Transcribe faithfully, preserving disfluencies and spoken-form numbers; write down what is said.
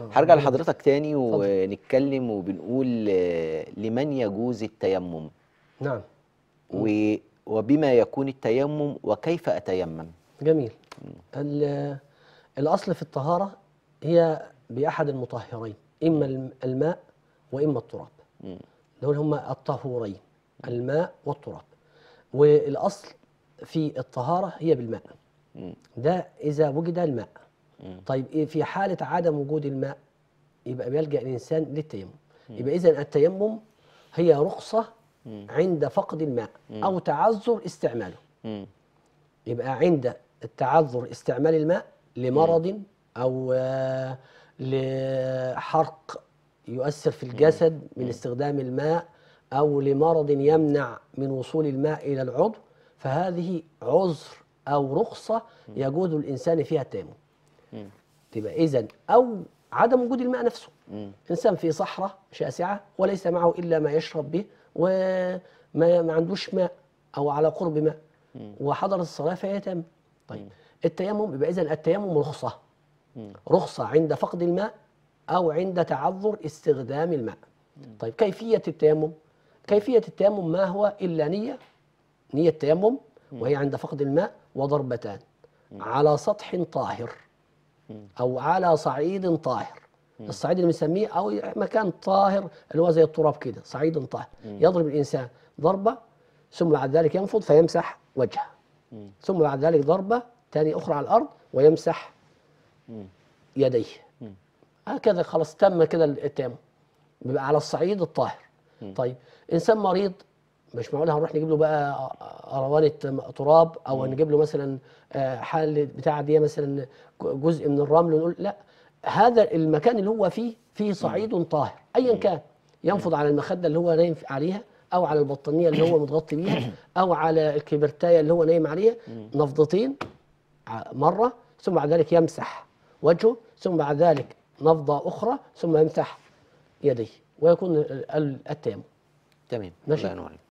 هرجع لحضرتك تاني ونتكلم وبنقول لمن يجوز التيمم. نعم. وبما يكون التيمم وكيف أتيمم. جميل. الأصل في الطهارة هي بأحد المطهرين، إما الماء وإما التراب. دول هما الطهورين، الماء والتراب. والأصل في الطهارة هي بالماء. ده إذا وجد الماء. طيب في حالة عدم وجود الماء يبقى بيلجأ الإنسان للتيمم. يبقى إذا التيمم هي رخصة عند فقد الماء أو تعذر استعماله. يبقى عند التعذر استعمال الماء لمرض أو لحرق يؤثر في الجسد من استخدام الماء أو لمرض يمنع من وصول الماء إلى العضو، فهذه عذر أو رخصة يجوز الإنسان فيها التيمم. تبقى إذن أو عدم وجود الماء نفسه. إنسان في صحراء شاسعة وليس معه إلا ما يشرب به وما عندوش ماء أو على قرب ماء وحضر الصلاة فيتم. طيب التيمم يبقى إذن التيمم رخصة، رخصة عند فقد الماء أو عند تعذر استخدام الماء. طيب كيفية التيمم؟ كيفية التيمم ما هو إلا نية، نية التيمم وهي عند فقد الماء وضربتان على سطح طاهر أو على صعيد طاهر. الصعيد اللي بنسميه أو مكان طاهر اللي هو زي التراب كده، صعيد طاهر. يضرب الإنسان ضربة ثم بعد ذلك ينفض فيمسح وجهه، ثم بعد ذلك ضربة ثانية أخرى على الأرض ويمسح يديه. هكذا خلاص تم كده التيمم، بيبقى على الصعيد الطاهر. طيب إنسان مريض مش معقول هنروح نجيب له بقى أروانة تراب أو نجيب له مثلا حال بتاع دي مثلا جزء من الرمل ونقول لا، هذا المكان اللي هو فيه فيه صعيد طاهر أيا كان، ينفض على المخدة اللي هو نايم عليها أو على البطانية اللي هو متغطي بيها أو على الكبرتاية اللي هو نايم عليها نفضتين مرة، ثم بعد ذلك يمسح وجهه، ثم بعد ذلك نفضة أخرى، ثم يمسح يديه ويكون التيمم. تمام. ماشي.